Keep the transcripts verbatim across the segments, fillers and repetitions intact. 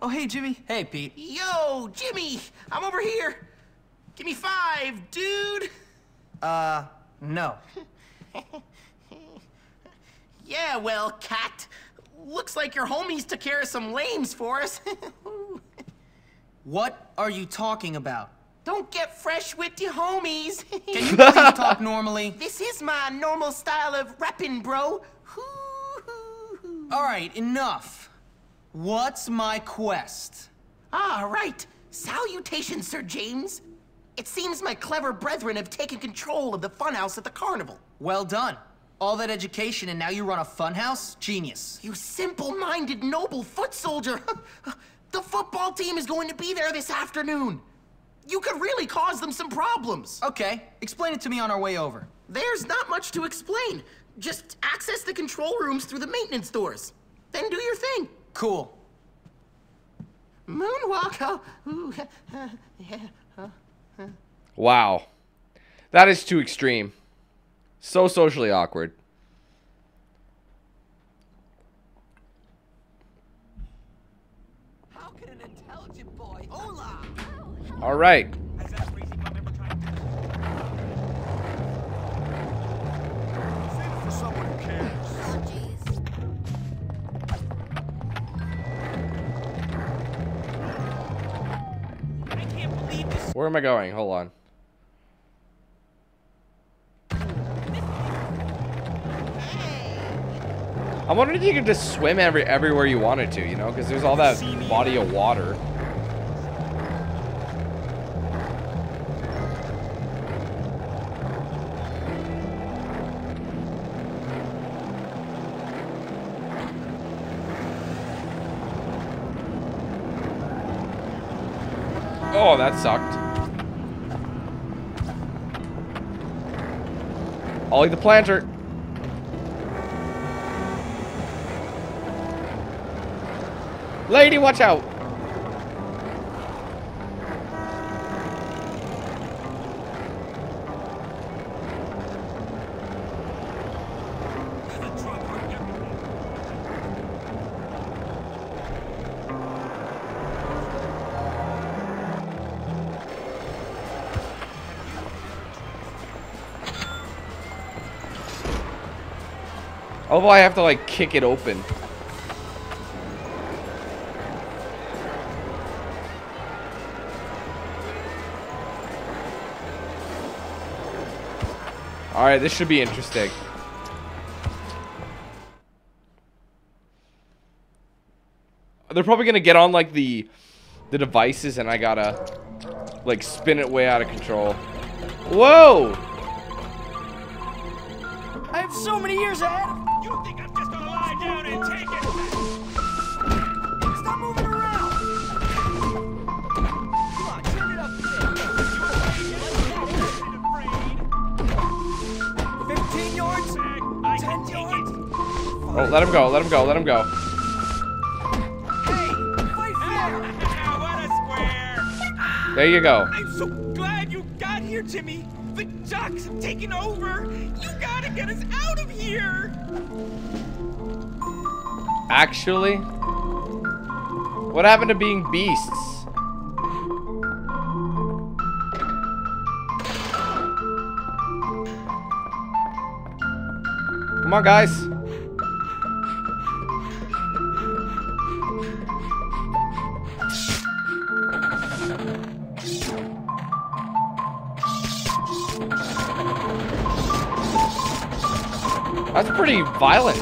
Oh, hey, Jimmy. Hey, Pete. Yo, Jimmy, I'm over here. Give me five, dude. Uh, no. Yeah, well, cat. Looks like your homies took care of some lames for us. What are you talking about? Don't get fresh with your homies. Can you please talk normally? This is my normal style of rapping, bro. All right, enough. What's my quest? Ah, right. Salutations, Sir James. It seems my clever brethren have taken control of the funhouse at the carnival. Well done. All that education and now you run a funhouse? Genius. You simple-minded, noble foot soldier. The football team is going to be there this afternoon. You could really cause them some problems. Okay, explain it to me on our way over. There's not much to explain. Just access the control rooms through the maintenance doors. Then do your thing. Cool. Moonwalk. Oh, ooh, uh, yeah, uh, uh. Wow. That is too extreme. So socially awkward. How can an intelligent boy? Hola. All right. Where am I going? Hold on. I'm wondering if you could just swim every everywhere you wanted to, you know, because there's all that body of water. Oh, that sucked. Ollie the planter. Lady, watch out. Although I have to like kick it open. All right, this should be interesting. They're probably gonna get on like the the devices, and I gotta like spin it way out of control. Whoa! I have so many years ahead. You think I'm just gonna lie down and take it? Stop moving around! Come on, turn it up a bit. Fifteen yards, ten yards. Oh, let him go! Let him go! Let him go! Hey, right there! What a square! There you go. I'm so glad you got here, Jimmy. The ducks have taken over. You gotta get us out of here. Actually, what happened to being beasts? Come on, guys. That's pretty violent.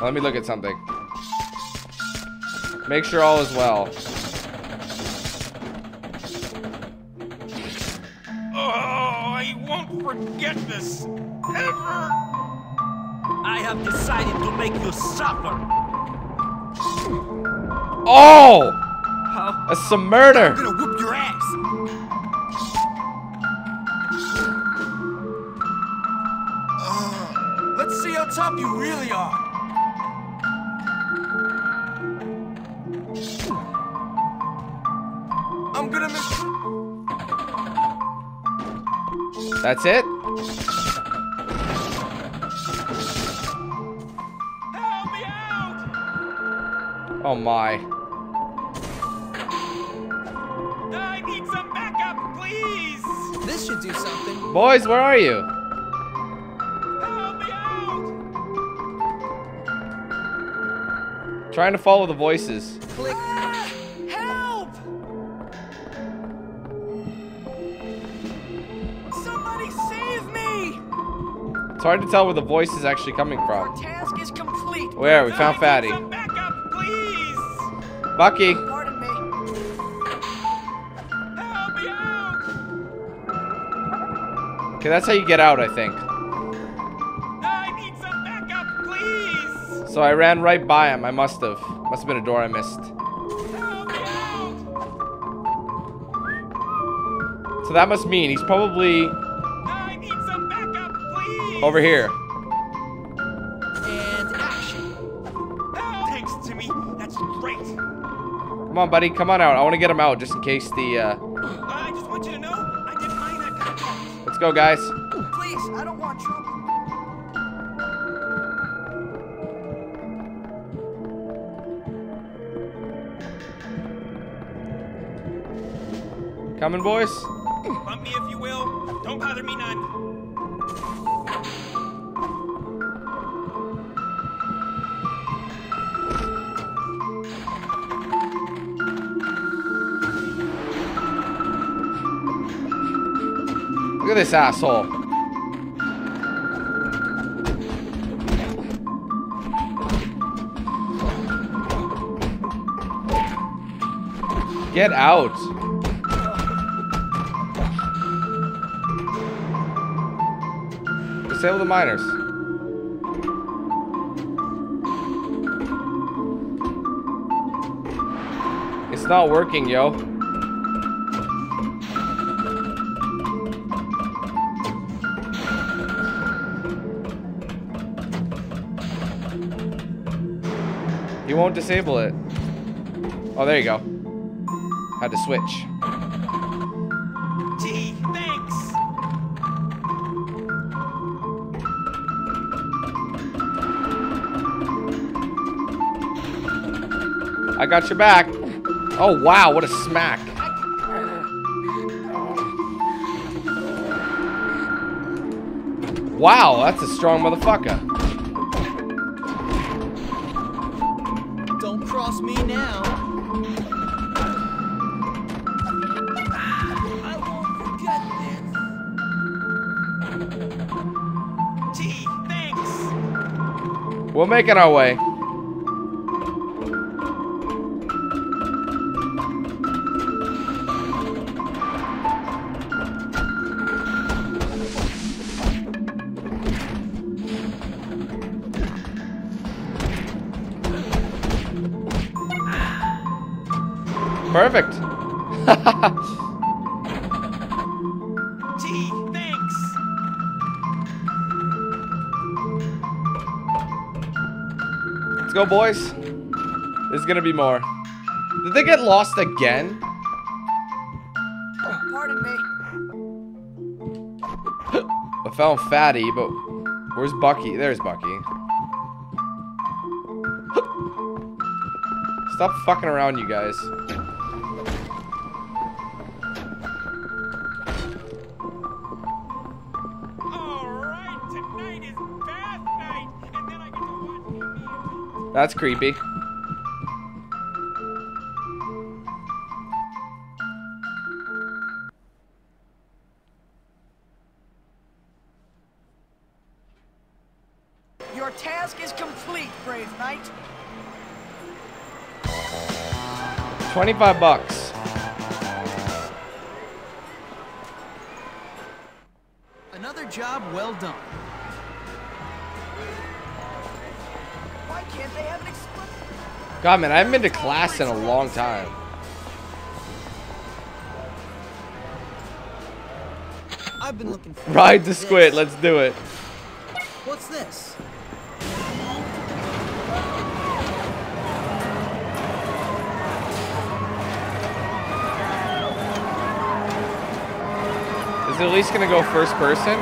Let me look at something. Make sure all is well. Oh, I won't forget this. Ever. I have decided to make you suffer. Oh! Huh? That's some murder. I'm gonna whoop your ass. Uh, let's see how tough you really are. That's it? Help me out! Oh my. I need some backup, please! This should do something. Boys, where are you? Help me out! Trying to follow the voices. Click. Ah, help! Somebody save me! It's hard to tell where the voice is actually coming from. Our task is complete. Where? We found Fatty. Some backup, please. Bucky. Pardon me. Help me out. Okay, that's how you get out, I think. I need some backup, please. So I ran right by him. I must have. Must have been a door I missed. Help me out. So that must mean he's probably I need some backup, please. Over here. And action. Help. Thanks, Jimmy. That's great. Come on, buddy. Come on out. I want to get him out just in case the. Uh... I just want you to know I didn't mind that contact. Let's go, guys. Please, I don't want trouble. Coming, boys. Bump me if you will. Don't bother me none. Look at this asshole. Get out. Disable the miners. It's not working, yo. You won't disable it. Oh, there you go. Had to switch. Gee, thanks. I got your back. Oh, wow, what a smack. Wow, that's a strong motherfucker. Don't cross me now. I won't forget this. Gee, thanks. We're making our way. Perfect. Gee, thanks. Let's go, boys. There's gonna be more. Did they get lost again? Oh, pardon me. I found Fatty, but where's Bucky? There's Bucky. Stop fucking around, you guys. That's creepy. Your task is complete, brave knight. twenty-five bucks. Another job well done. Why can't they have an expl- God, man, I haven't been to class in a long time. I've been looking for Ride the Squid, let's do it. What's this? Is it at least going to go first person?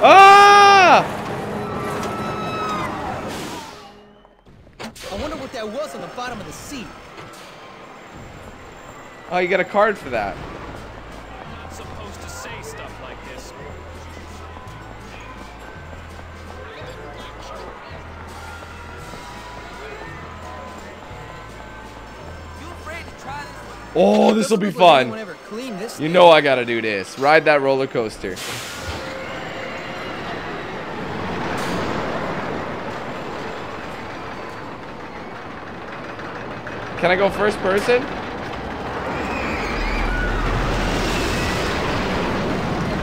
Ah! I wonder what that was on the bottom of the seat. Oh, you got a card for that. I'm not supposed to say stuff like this. Oh, this will be fun. You know I gotta do this. Ride that roller coaster. Can I go first person?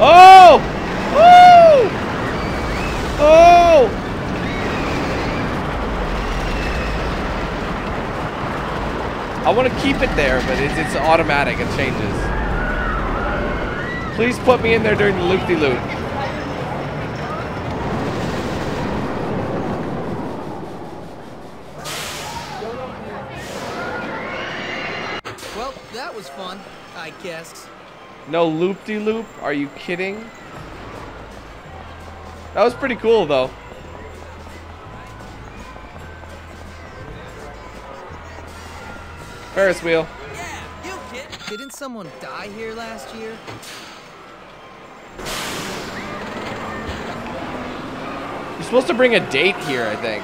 Oh! Woo! Oh! I want to keep it there, but it's, it's automatic. It changes. Please put me in there during the loop-de-loop. Well, that was fun, I guess. No loop-de-loop? Are you kidding? That was pretty cool, though. Ferris wheel. Yeah, you kid. Didn't someone die here last year? You're supposed to bring a date here, I think.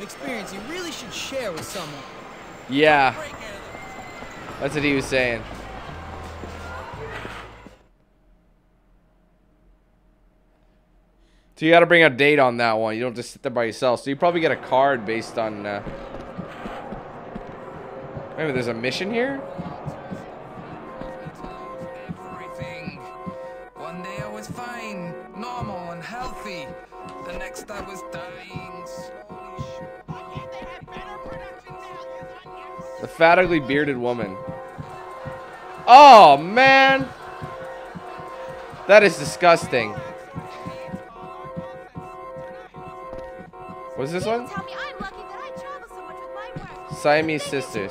Experience you really should share with someone. Yeah, that's what he was saying. So you got to bring a date on that one. You don't just sit there by yourself. So you probably get a card based on uh... maybe there's a mission here. Everything. One day I was fine, normal and healthy. The next I was dying slowly. The fat, ugly, bearded woman. Oh, man. That is disgusting. What's this one? Siamese sisters.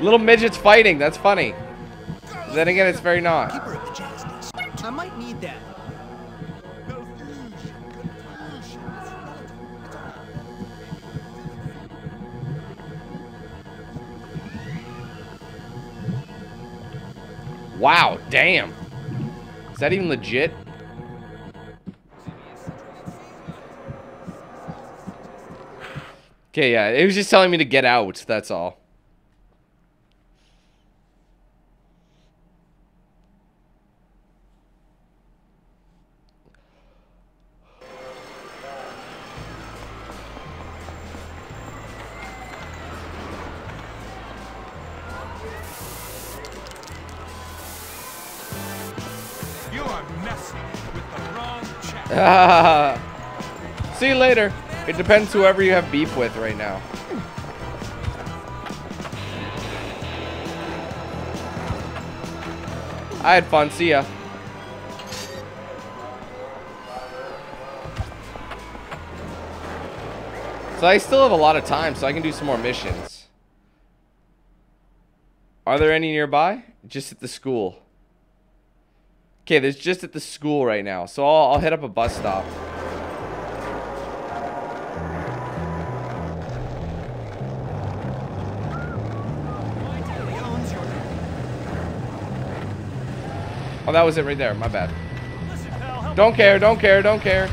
Little midgets fighting, that's funny. Then again, it's very not. I might need that. Wow, damn. Is that even legit? Okay, yeah, it was just telling me to get out, that's all. See you later. It depends whoever you have beef with right now. I had fun. See ya. So I still have a lot of time, so I can do some more missions. Are there any nearby? Just at the school. Okay, there's just at the school right now, so I'll, I'll hit up a bus stop. Oh, that was it right there. My bad. Don't care, don't care, don't care.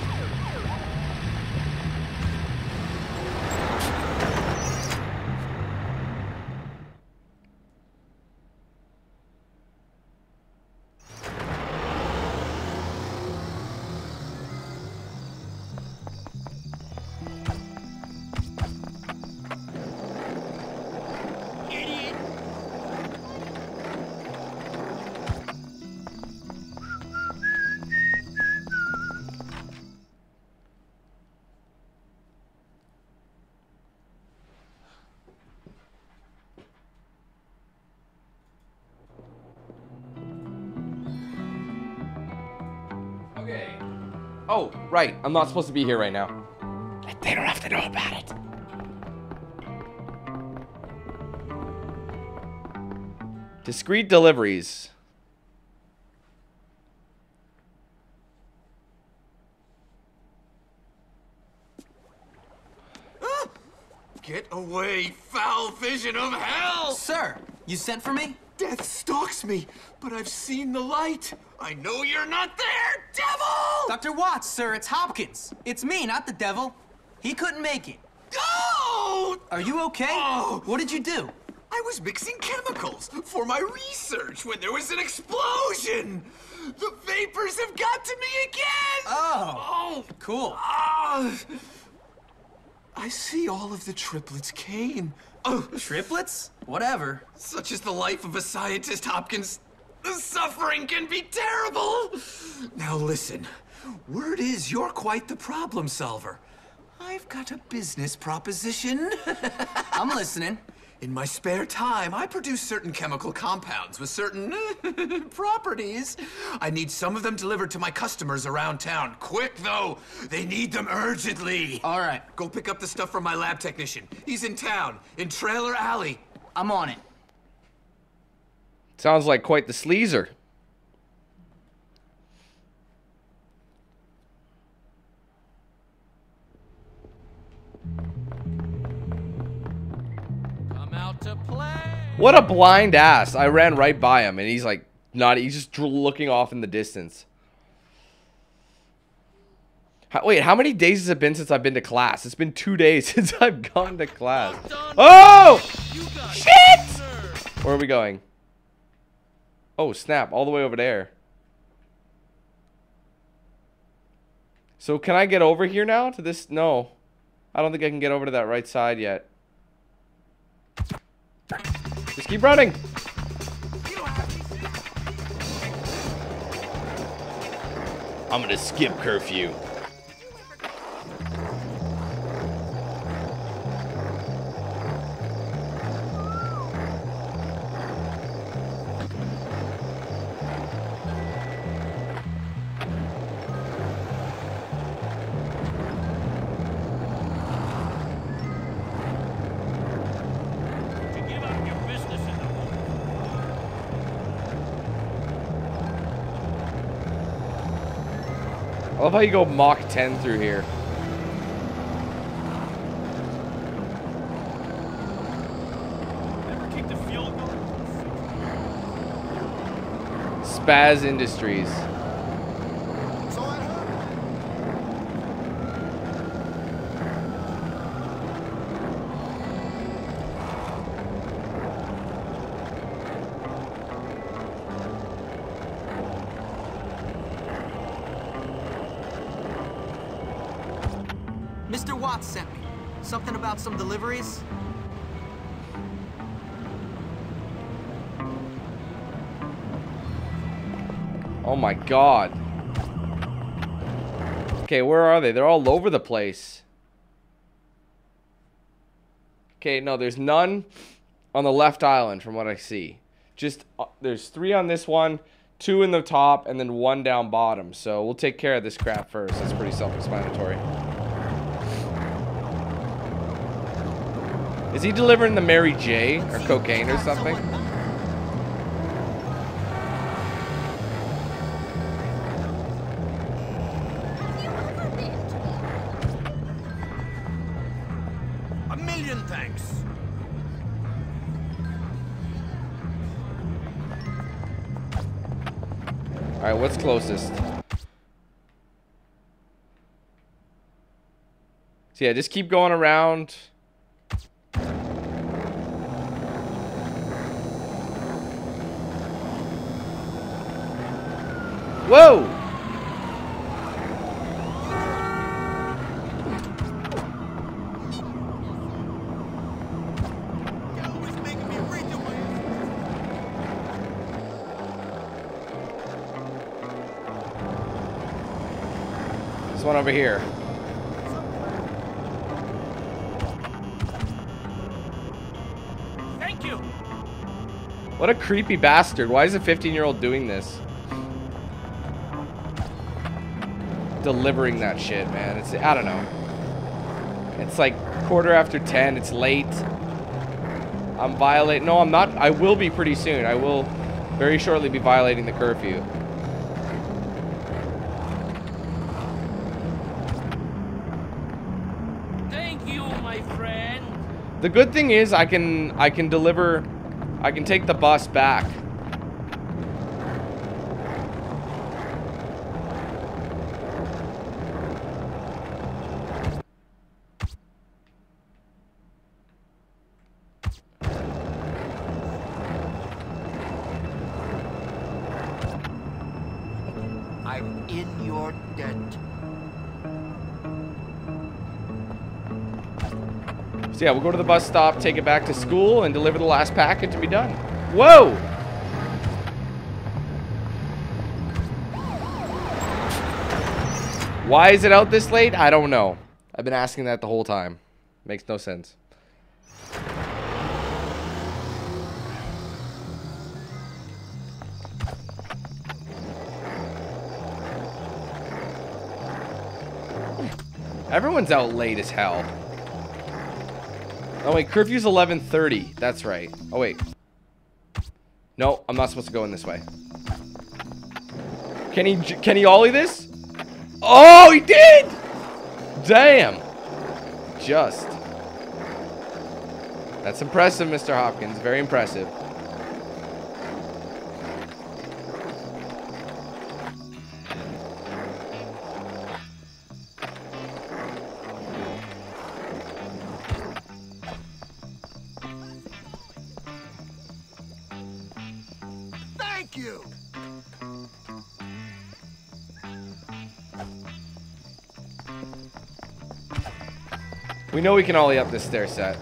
Oh, right. I'm not supposed to be here right now. They don't have to know about it. Discreet deliveries. Ah! Get away, foul vision of hell! Sir, you sent for me? Death stalks me, but I've seen the light. I know you're not there, devil! Doctor Watts, sir, it's Hopkins. It's me, not the devil. He couldn't make it. Oh! Are you okay? Oh! What did you do? I was mixing chemicals for my research when there was an explosion. The vapors have got to me again! Oh, oh. Cool. Oh. I see all of the triplets, Kane. Oh. Triplets? Whatever. Such is the life of a scientist, Hopkins. The suffering can be terrible! Now listen, word is you're quite the problem solver. I've got a business proposition. I'm listening. In my spare time, I produce certain chemical compounds with certain properties. I need some of them delivered to my customers around town. Quick, though. They need them urgently. All right. Go pick up the stuff from my lab technician. He's in town, in Trailer Alley. I'm on it. Sounds like quite the sleazer. To play. What a blind ass. I ran right by him and he's like not he's just looking off in the distance. How, wait, how many days has it been since I've been to class? It's been two days since I've gone to class. Oh! Shit! Where are we going? Oh, snap. All the way over there. So can I get over here now to this? No. I don't think I can get over to that right side yet. Just keep running. I'm gonna skip curfew. I love how you go Mach ten through here. Never kick the field goal. Spaz Industries. Mister Watts sent me. Something about some deliveries? Oh my god. Okay, where are they? They're all over the place. Okay, no, there's none on the left island from what I see. Just, uh, there's three on this one, two in the top, and then one down bottom. So we'll take care of this crap first. That's pretty self-explanatory. Is he delivering the Mary J or cocaine or something? A million thanks. All right, what's closest? So yeah, just keep going around. Whoa! This one over here. Thank you. What a creepy bastard. Why is a fifteen-year-old doing this? delivering that shit, man. It's, I don't know. It's like quarter after ten. It's late. I'm violating. No, I'm not. I will be pretty soon. I will very shortly be violating the curfew. Thank you, my friend. The good thing is I can I can deliver. I can take the bus back. So yeah, we'll go to the bus stop, take it back to school, and deliver the last package and be done. Whoa! Why is it out this late? I don't know. I've been asking that the whole time. Makes no sense. Everyone's out late as hell. Oh wait, curfew's eleven thirty. That's right. Oh wait. No, I'm not supposed to go in this way. Can he can he ollie this? Oh, he did! Damn. Just. That's impressive, Mister Hopkins. Very impressive. We know we can ollie up this stair set.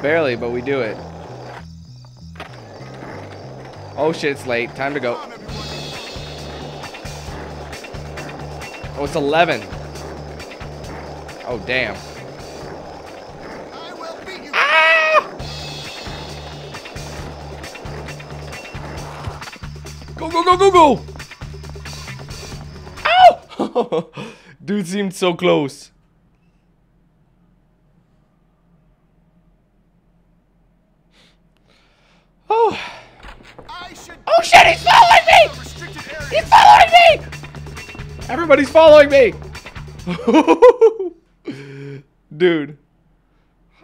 Barely, but we do it. Oh shit, it's late. Time to go. Oh, it's eleven. Oh, damn. Ah! Go, go, go, go, go! Ow! Dude seemed so close. Everybody's following me! Dude.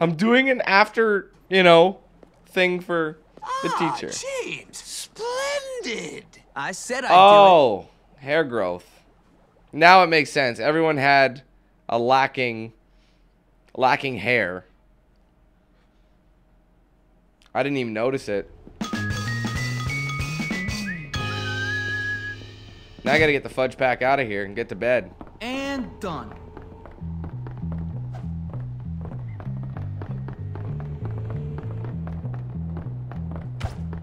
I'm doing an after, you know, thing for the ah, teacher. James, splendid! I said I Oh, do it. Hair growth. Now it makes sense. Everyone had a lacking, lacking hair. I didn't even notice it. Now I gotta get the fudge pack out of here and get to bed. And done.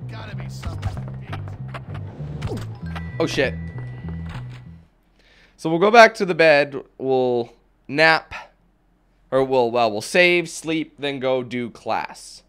Gotta be something to eat. Oh shit. So we'll go back to the bed, we'll nap, or we'll well we'll save, sleep, then go do class.